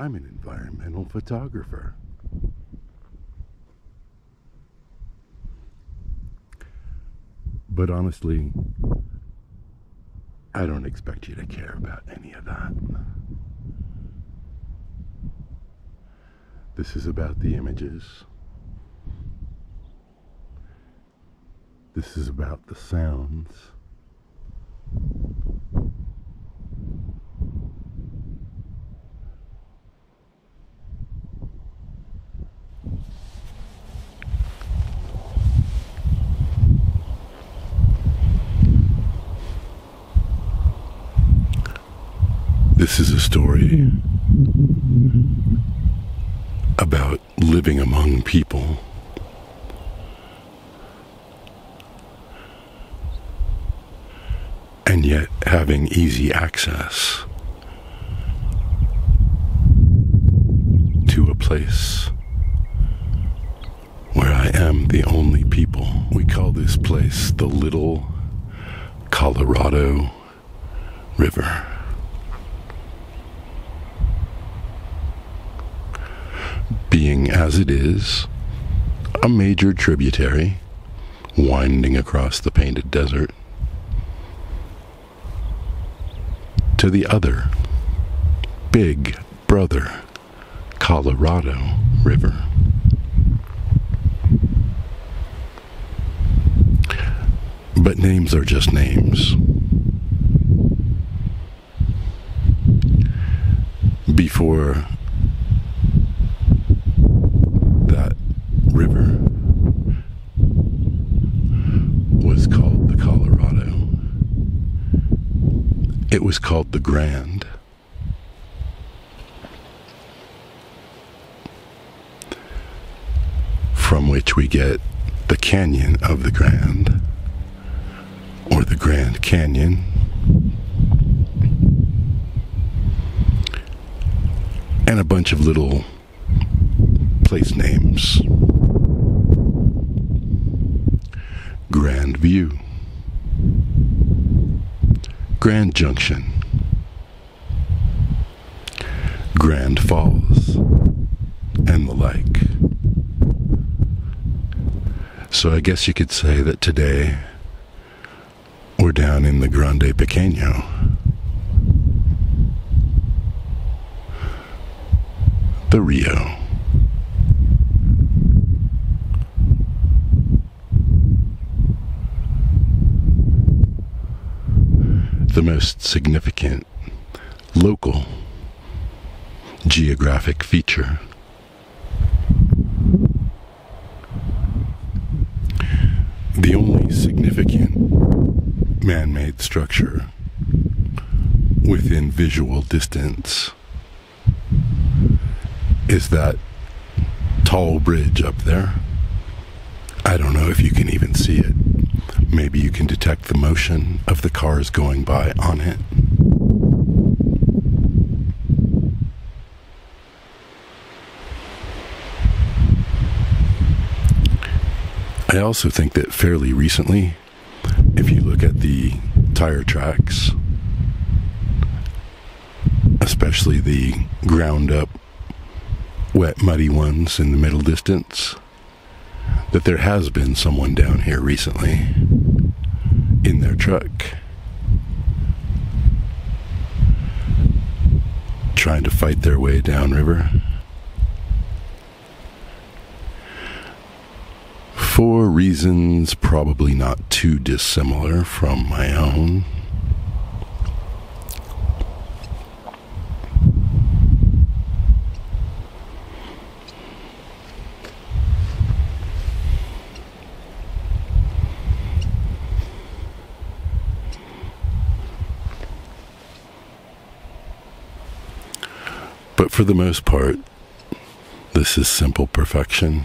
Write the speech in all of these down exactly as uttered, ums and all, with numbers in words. I'm an environmental photographer. But honestly, I don't expect you to care about any of that. This is about the images. This is about the sounds. This is a story about living among people. And yet having easy access to a place where I am the only people. We call this place the Little Colorado River. Being as it is, a major tributary winding across the painted desert to the other, big brother, Colorado River. But names are just names. Before that river was called the Colorado, it was called the Grand. From which we get the Canyon of the Grand, or the Grand Canyon. And a bunch of little place names. Grand View. Grand Junction, Grand Falls, and the like. So I guess you could say that today we're down in the Grande Pequeño, the Rio. The most significant local geographic feature . The only significant man-made structure within visual distance is that tall bridge up there. I don't know if you can even see it. Maybe you can detect the motion of the cars going by on it. I also think that fairly recently, if you look at the tire tracks, especially the ground up, wet, muddy ones in the middle distance, that there has been someone down here recently in their truck trying to fight their way downriver for reasons probably not too dissimilar from my own. But for the most part, this is simple perfection.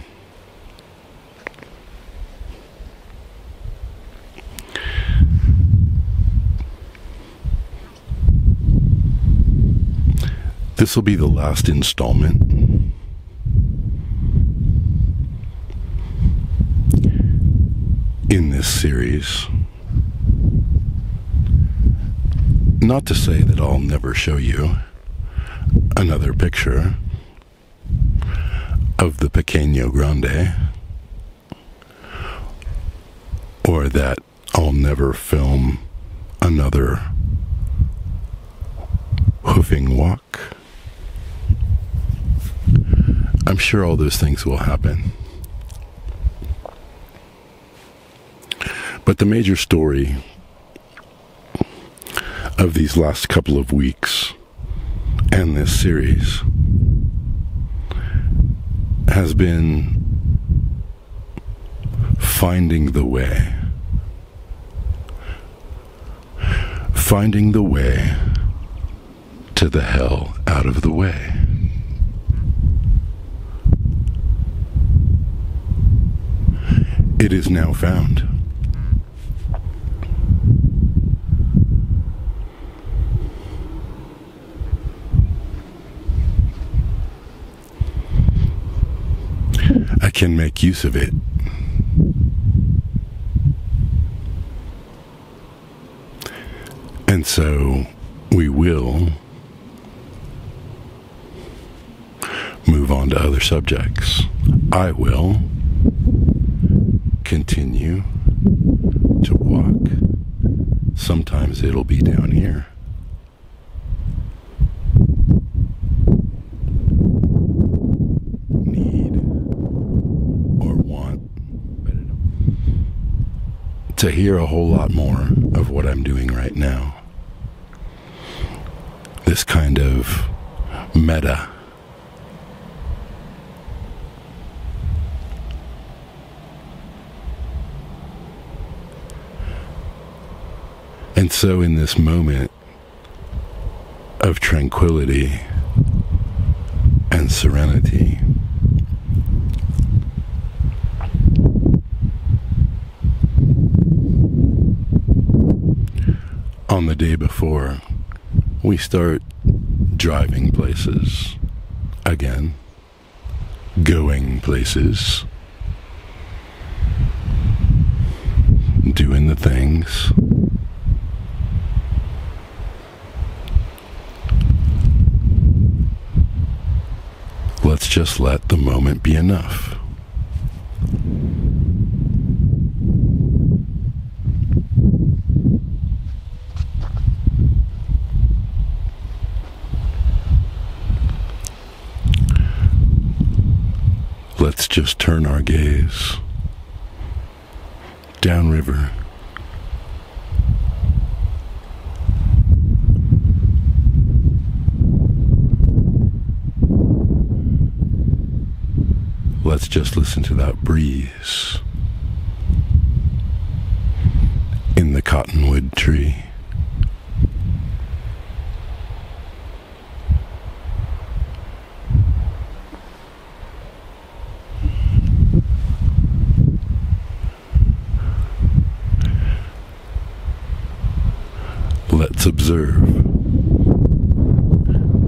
This will be the last installment in this series. Not to say that I'll never show you Another picture of the Pequeño Grande, or that I'll never film another hoofing walk. I'm sure all those things will happen. But the major story of these last couple of weeks and this series has been finding the way. Finding the way to the hell out of the way. It is now found. I can make use of it. And so we will move on to other subjects. I will continue to walk. Sometimes it'll be down here. To hear a whole lot more of what I'm doing right now. This kind of meta. And so in this moment of tranquility and serenity, on the day before, we start driving places again, going places, doing the things, let's just let the moment be enough. Let's just turn our gaze downriver . Let's just listen to that breeze in the cottonwood tree . Let's observe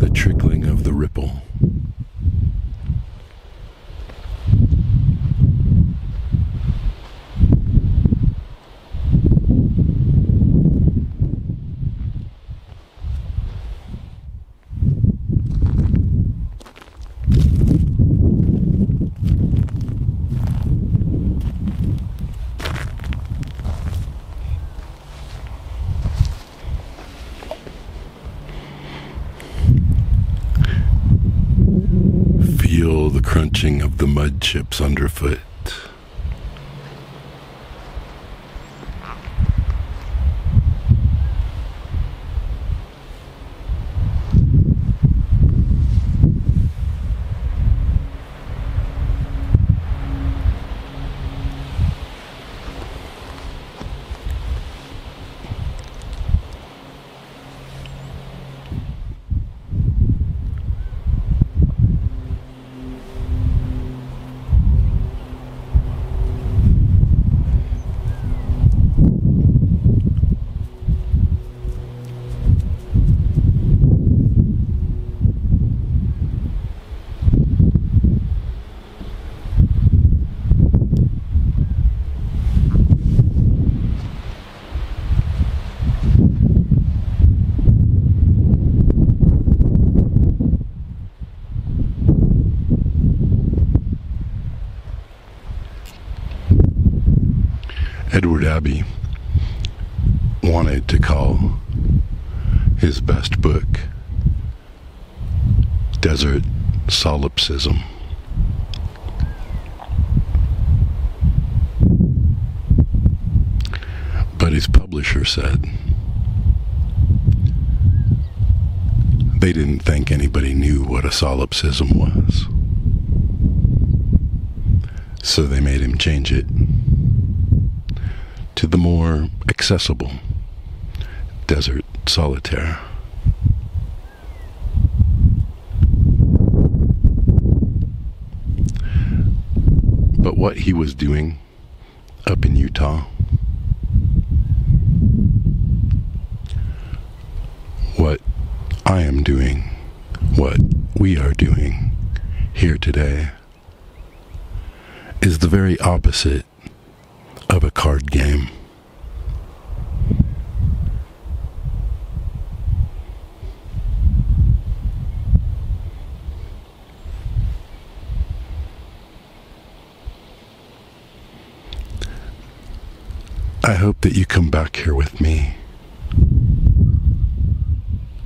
the trickling of the ripple. Feel the crunching of the mud chips underfoot. Edward Abbey wanted to call his best book Desert Solipsism. But his publisher said they didn't think anybody knew what a solipsism was. So they made him change it to the more accessible Desert Solitaire. But what he was doing up in Utah I am doing, what we are doing here today, is the very opposite of a card game. I hope that you come back here with me.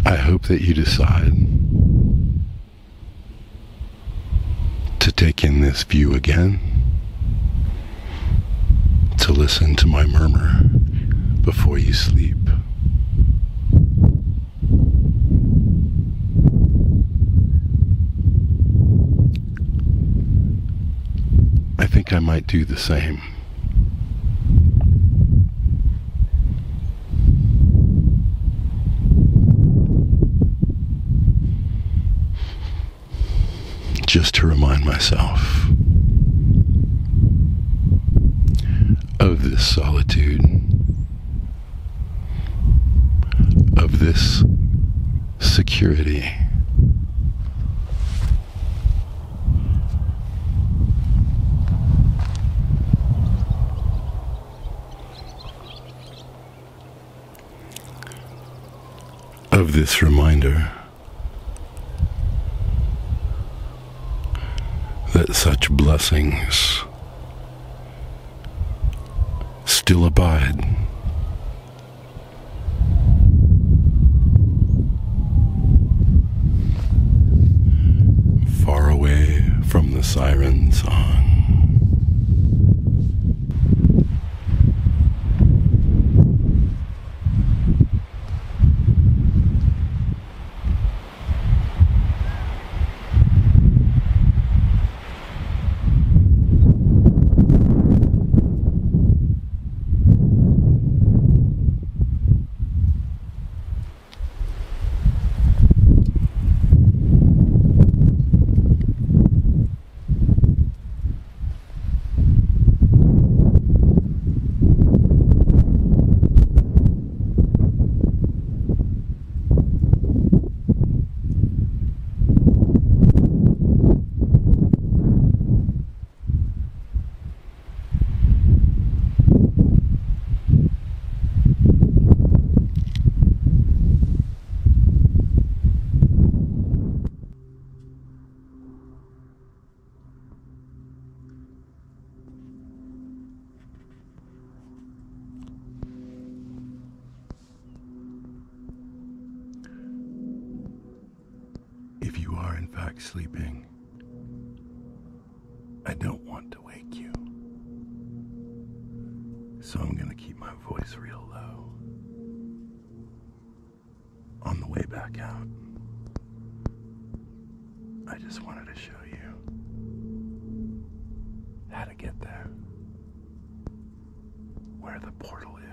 I hope that you decide to take in this view again, to listen to my murmur before you sleep. I think I might do the same. Just to remind myself of this solitude, of this security, of this reminder that such blessings still abide. Far away from the siren song. In fact, sleeping. I don't want to wake you, so I'm gonna keep my voice real low. On the way back out, I just wanted to show you how to get there, where the portal is.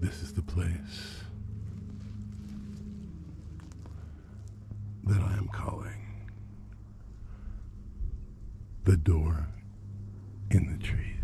This is the place that I am calling the door in the trees.